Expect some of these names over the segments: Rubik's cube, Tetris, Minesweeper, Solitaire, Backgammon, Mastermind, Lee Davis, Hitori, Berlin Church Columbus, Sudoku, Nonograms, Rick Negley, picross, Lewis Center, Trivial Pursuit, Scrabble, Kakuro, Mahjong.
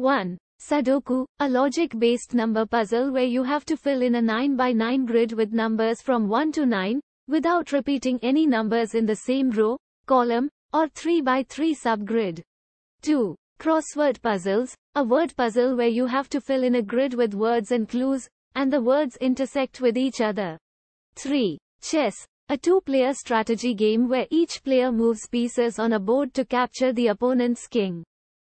1. Sudoku, a logic-based number puzzle where you have to fill in a 9x9 grid with numbers from 1 to 9, without repeating any numbers in the same row, column, or 3x3 subgrid. 2. Crossword puzzles, a word puzzle where you have to fill in a grid with words and clues, and the words intersect with each other. 3. Chess, a two-player strategy game where each player moves pieces on a board to capture the opponent's king.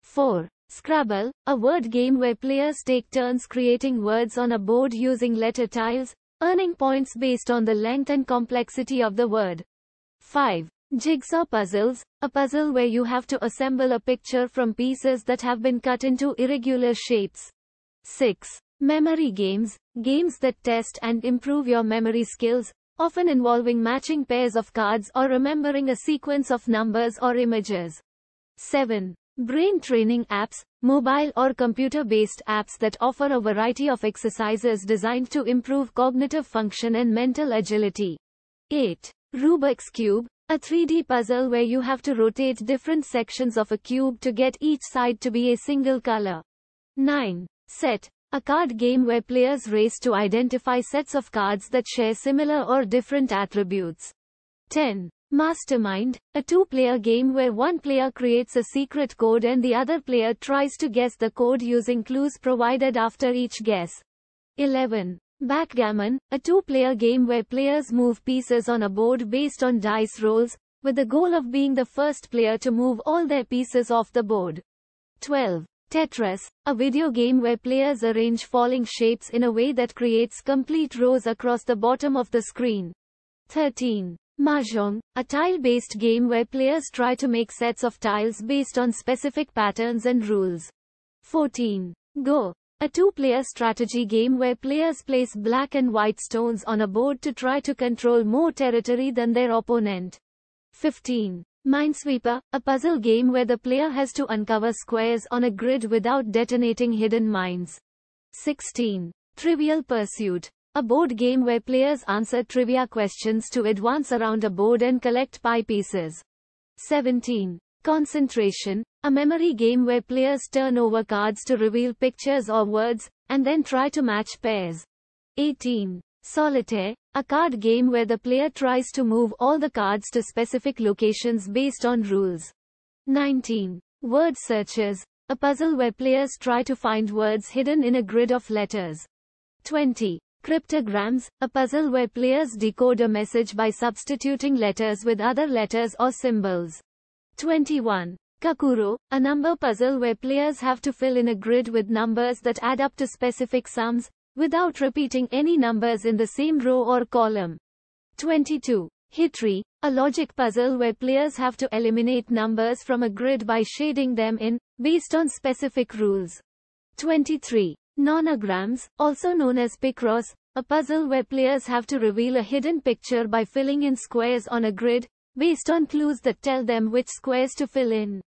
4. Scrabble, a word game where players take turns creating words on a board using letter tiles, earning points based on the length and complexity of the word. 5. Jigsaw puzzles, a puzzle where you have to assemble a picture from pieces that have been cut into irregular shapes. 6. Memory games, games that test and improve your memory skills, often involving matching pairs of cards or remembering a sequence of numbers or images. 7. Brain training apps, mobile or computer-based apps that offer a variety of exercises designed to improve cognitive function and mental agility. 8. Rubik's cube, a 3D puzzle where you have to rotate different sections of a cube to get each side to be a single color. 9. Set, a card game where players race to identify sets of cards that share similar or different attributes. 10. Mastermind, a two-player game where one player creates a secret code and the other player tries to guess the code using clues provided after each guess. 11. Backgammon, a two-player game where players move pieces on a board based on dice rolls, with the goal of being the first player to move all their pieces off the board. 12. Tetris, a video game where players arrange falling shapes in a way that creates complete rows across the bottom of the screen. 13. Mahjong, a tile-based game where players try to make sets of tiles based on specific patterns and rules. 14. Go, a two-player strategy game where players place black and white stones on a board to try to control more territory than their opponent. 15. Minesweeper, a puzzle game where the player has to uncover squares on a grid without detonating hidden mines. 16. Trivial Pursuit, a board game where players answer trivia questions to advance around a board and collect pie pieces. 17. Concentration, a memory game where players turn over cards to reveal pictures or words, and then try to match pairs. 18. Solitaire, a card game where the player tries to move all the cards to specific locations based on rules. 19. Word searches, a puzzle where players try to find words hidden in a grid of letters. 20. Cryptograms, a puzzle where players decode a message by substituting letters with other letters or symbols. 21. Kakuro, a number puzzle where players have to fill in a grid with numbers that add up to specific sums, without repeating any numbers in the same row or column. 22. Hitori, a logic puzzle where players have to eliminate numbers from a grid by shading them in, based on specific rules. 23. Nonograms, also known as picross, a puzzle where players have to reveal a hidden picture by filling in squares on a grid, based on clues that tell them which squares to fill in.